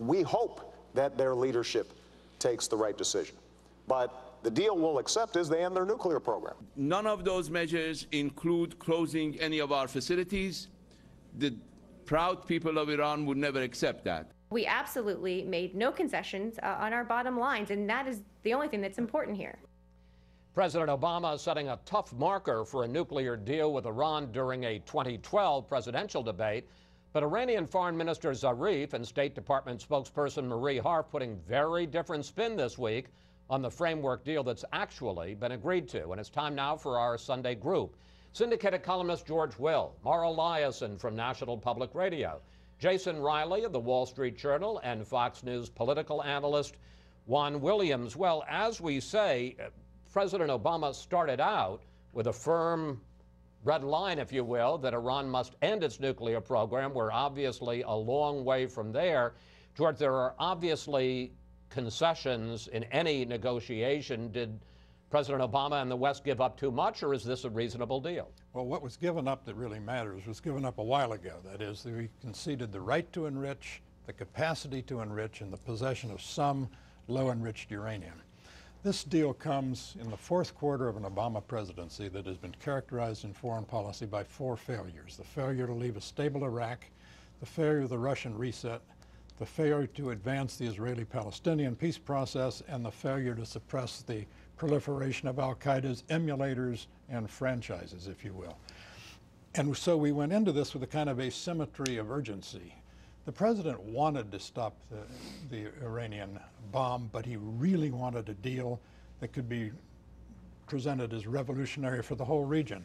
we hope that their leadership takes the right decision. But the deal we'll accept is they end their nuclear program. None of those measures include closing any of our facilities. The proud people of Iran would never accept that. We absolutely made no concessions on our bottom lines, and that is the only thing that's important here. President Obama is setting a tough marker for a nuclear deal with Iran during a 2012 presidential debate, but Iranian Foreign Minister Zarif and State Department spokesperson Marie Harf putting very different spin this week on the framework deal that's actually been agreed to. And it's time now for our Sunday group. Syndicated columnist George Will, Mara Liasson from National Public Radio, Jason Riley of The Wall Street Journal, and Fox News political analyst Juan Williams. Well, as we say, President Obama started out with a firm red line, if you will, that Iran must end its nuclear program. We're obviously a long way from there. George, there are obviously concessions in any negotiation. Did President Obama and the West give up too much, or is this a reasonable deal? Well, what was given up that really matters was given up a while ago. That is, we conceded the right to enrich, the capacity to enrich, and the possession of some low-enriched uranium. This deal comes in the fourth quarter of an Obama presidency that has been characterized in foreign policy by four failures: the failure to leave a stable Iraq, the failure of the Russian reset, the failure to advance the Israeli-Palestinian peace process, and the failure to suppress the proliferation of al-Qaeda's emulators and franchises, if you will. And so we went into this with a kind of asymmetry of urgency. The president wanted to stop the Iranian bomb, but he really wanted a deal that could be presented as revolutionary for the whole region.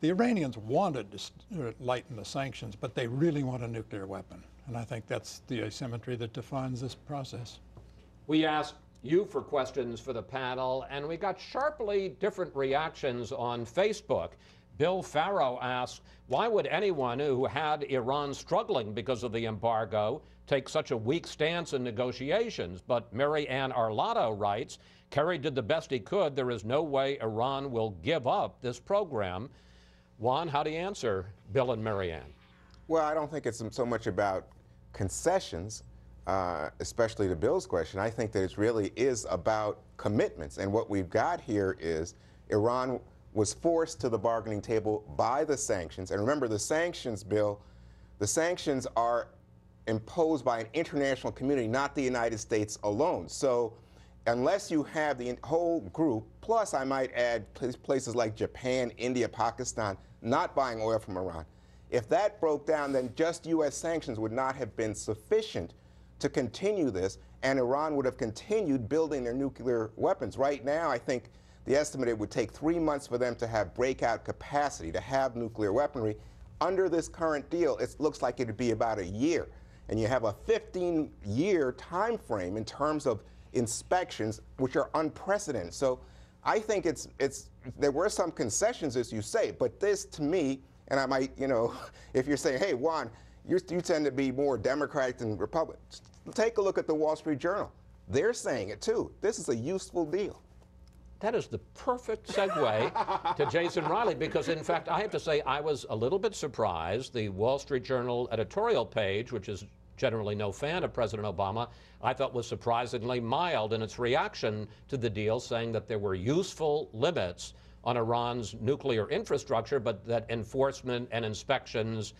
The Iranians wanted to lighten the sanctions, but they really want a nuclear weapon. And I think that's the asymmetry that defines this process. We asked you for questions for the panel, and we got sharply different reactions on Facebook. Bill Farrow asks, why would anyone who had Iran struggling because of the embargo take such a weak stance in negotiations? But Mary Ann Arlotto writes, Kerry did the best he could. There is no way Iran will give up this program. Juan, how do you answer Bill and Mary Ann? Well, I don't think it's so much about concessions, especially to Bill's question. I think that it really is about commitments. And what we've got here is Iran was forced to the bargaining table by the sanctions. And remember, the sanctions, Bill, the sanctions are imposed by an international community, not the United States alone. So unless you have the whole group, plus I might add places like Japan, India, Pakistan, not buying oil from Iran, if that broke down, then just U.S. sanctions would not have been sufficient to continue this, and Iran would have continued building their nuclear weapons. Right now, I think the estimate it would take 3 months for them to have breakout capacity, to have nuclear weaponry. Under this current deal, it looks like it would be about a year. And you have a 15-year time frame in terms of inspections, which are unprecedented. So I think there were some concessions, as you say, but this, to me, and I might, you know, if you're saying, hey, Juan, you tend to be more Democrat than Republican. Take a look at the Wall Street Journal. They're saying it, too. This is a useful deal. That is the perfect segue to Jason Riley, because, in fact, I have to say I was a little bit surprised. The Wall Street Journal editorial page, which is generally no fan of President Obama, I thought was surprisingly mild in its reaction to the deal, saying that there were useful limits on Iran's nuclear infrastructure, but that enforcement and inspections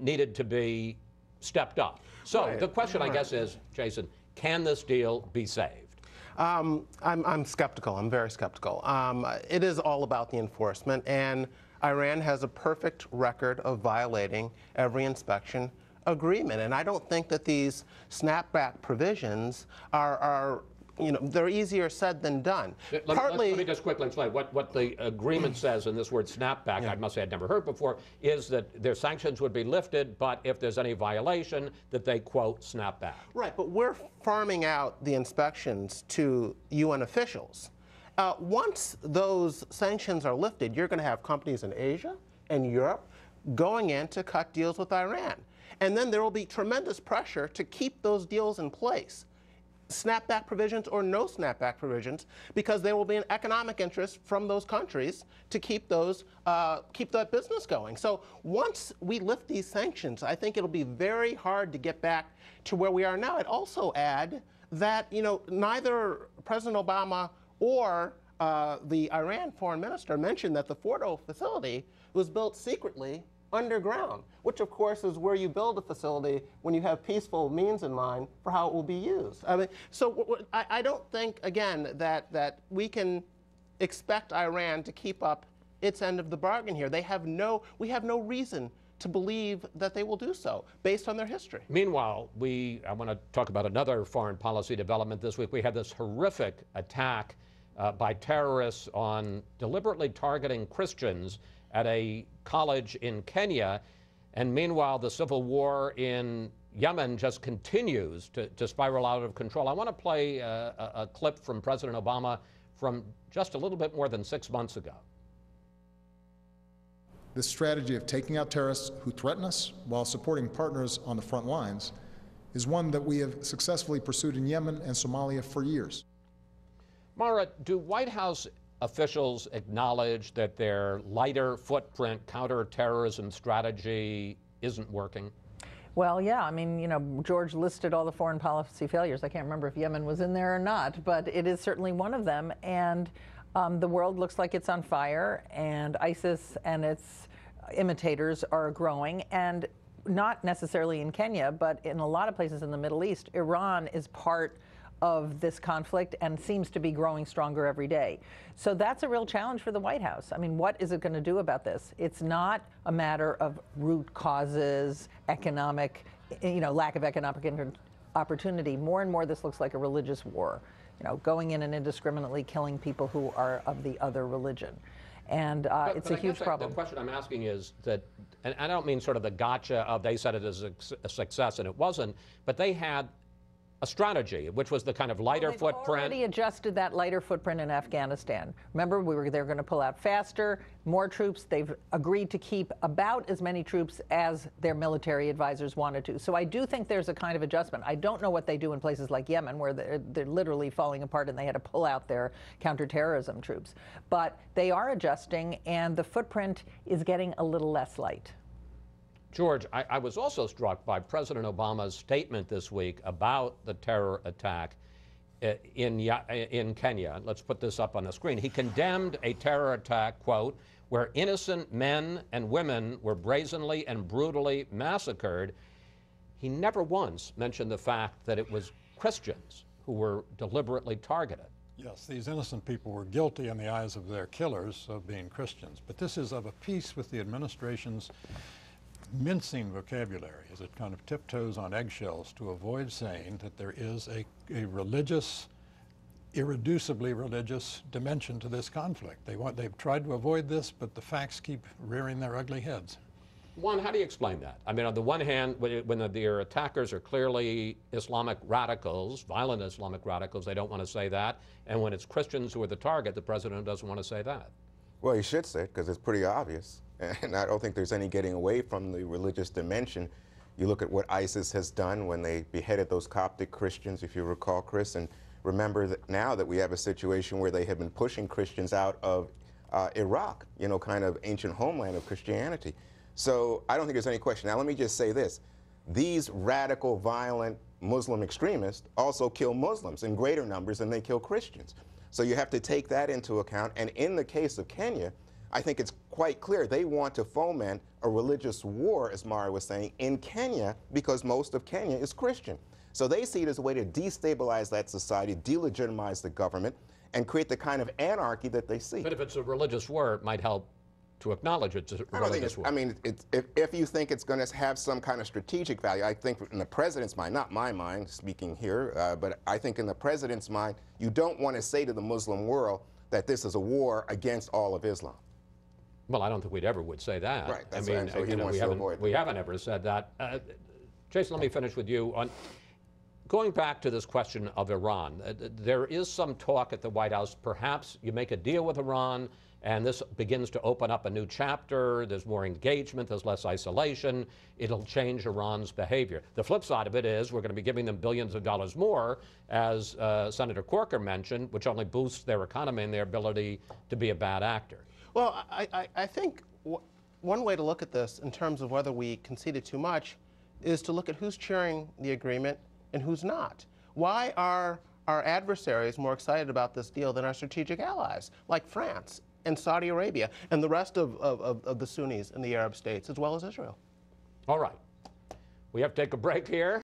needed to be stepped up. So right. The question, I guess, is, Jason, can this deal be saved? I'm skeptical. I'm very skeptical. It is all about the enforcement, and Iran has a perfect record of violating every inspection agreement. And I don't think that these snapback provisions are you know, they're easier said than done. Let me just quickly explain what the agreement says, and this word snapback, yeah. I must say I'd never heard before, is that their sanctions would be lifted, but if there's any violation, that they, quote, snap back. Right, but we're farming out the inspections to UN officials. Once those sanctions are lifted, you're going to have companies in Asia and Europe going in to cut deals with Iran. And then there will be tremendous pressure to keep those deals in place. snapback provisions or no snapback provisions, because there will be an economic interest from those countries to keep those keep that business going. So once we lift these sanctions, I think it'll be very hard to get back to where we are now. I'd also add that, you know, neither President Obama or the Iran foreign minister mentioned that the Fordow facility was built secretly underground, which of course is where you build a facility when you have peaceful means in mind for how it will be used. I mean, so I don't think, again, that we can expect Iran to keep up its end of the bargain here. They have no, we have no reason to believe that they will do so based on their history. Meanwhile, I want to talk about another foreign policy development this week. We had this horrific attack by terrorists on deliberately targeting Christians at a college in Kenya, and meanwhile the civil war in Yemen just continues to spiral out of control. I want to play a clip from President Obama from just a little bit more than 6 months ago. This strategy of taking out terrorists who threaten us while supporting partners on the front lines is one that we have successfully pursued in Yemen and Somalia for years. Mara, do White House officials acknowledge that their lighter footprint counterterrorism strategy isn't working? Well, yeah, I mean, you know, George listed all the foreign policy failures. I can't remember if Yemen was in there or not, but it is certainly one of them. And the world looks like it's on fire, and ISIS and its imitators are growing, and not necessarily in Kenya, but in a lot of places in the Middle East. Iran is part of this conflict and seems to be growing stronger every day. So that's a real challenge for the White House. I mean, what is it going to do about this? It's not a matter of root causes, economic, you know, lack of economic opportunity. More and more this looks like a religious war, you know, going in and indiscriminately killing people who are of the other religion. And it's a huge problem. The question I'm asking is that, and I don't mean sort of the gotcha of they said it is a success and it wasn't, but they had a strategy, which was the kind of lighter footprint. They already adjusted that lighter footprint in Afghanistan. Remember, they're going to pull out faster, more troops. They've agreed to keep about as many troops as their military advisors wanted to. So I do think there's a kind of adjustment. I don't know what they do in places like Yemen, where they're literally falling apart and they had to pull out their counterterrorism troops. But they are adjusting, and the footprint is getting a little less light. George, I was also struck by President Obama's statement this week about the terror attack in Kenya. Let's put this up on the screen. He condemned a terror attack, quote, where innocent men and women were brazenly and brutally massacred. He never once mentioned the fact that it was Christians who were deliberately targeted. Yes, these innocent people were guilty in the eyes of their killers of being Christians. But this is of a piece with the administration's mincing vocabulary, as it kind of tiptoes on eggshells to avoid saying that there is a religious, irreducibly religious dimension to this conflict. They've tried to avoid this, but the facts keep rearing their ugly heads. Juan, how do you explain that? I mean, on the one hand, when their attackers are clearly Islamic radicals, violent Islamic radicals, they don't want to say that. And when it's Christians who are the target, the president doesn't want to say that. Well, he should say it, because it's pretty obvious. And I don't think there's any getting away from the religious dimension. You look at what ISIS has done when they beheaded those Coptic Christians, if you recall, Chris, and remember that now that we have a situation where they have been pushing Christians out of Iraq, you know, kind of ancient homeland of Christianity. So I don't think there's any question. Now, let me just say this. These radical, violent Muslim extremists also kill Muslims in greater numbers than they kill Christians. So you have to take that into account. And in the case of Kenya, I think it's quite clear they want to foment a religious war, as Mara was saying, in Kenya, because most of Kenya is Christian. So they see it as a way to destabilize that society, delegitimize the government, and create the kind of anarchy that they see. But if it's a religious war, it might help to acknowledge it's a religious war. I mean, if you think it's going to have some kind of strategic value, I think in the president's mind, not my mind speaking here, but I think in the president's mind, you don't want to say to the Muslim world that this is a war against all of Islam. Well, I don't think we'd ever would say that. Right. That's I mean, right. So you know, we haven't ever said that. Jason, let me finish with you on Going back to this question of Iran, there is some talk at the White House, perhaps you make a deal with Iran and this begins to open up a new chapter, there's more engagement, there's less isolation, it'll change Iran's behavior. The flip side of it is we're going to be giving them billions of dollars more, as Senator Corker mentioned, which only boosts their economy and their ability to be a bad actor. Well, I think one way to look at this in terms of whether we conceded too much is to look at who's cheering the agreement and who's not. Why are our adversaries more excited about this deal than our strategic allies, like France and Saudi Arabia, and the rest of the Sunnis in the Arab states, as well as Israel? All right. We have to take a break here.